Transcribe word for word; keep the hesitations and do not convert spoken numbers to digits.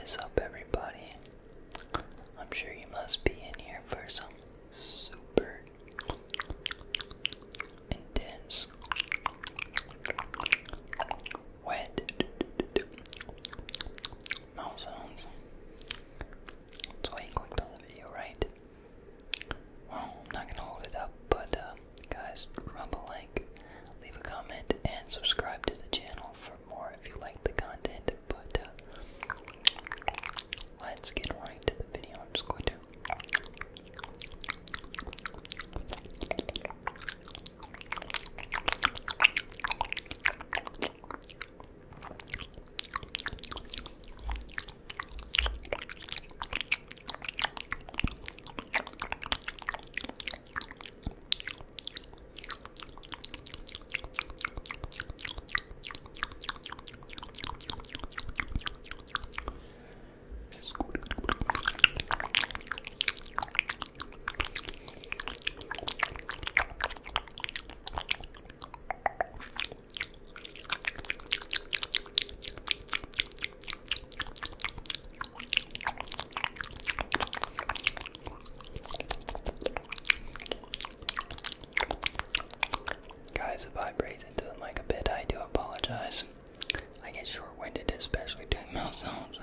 What is up, everybody? I'm sure you must be in here for some super intense wet mouth sounds. That's why you clicked on the video, right? Well, I'm not gonna hold it up, but uh, guys, drop a like, leave a comment, and subscribe to the channel for more if you like the content. But uh, let's get right to the video. I'm just going to Guys, if I breathe into the mic a bit, I do apologize. I get short-winded, especially doing mouth sounds.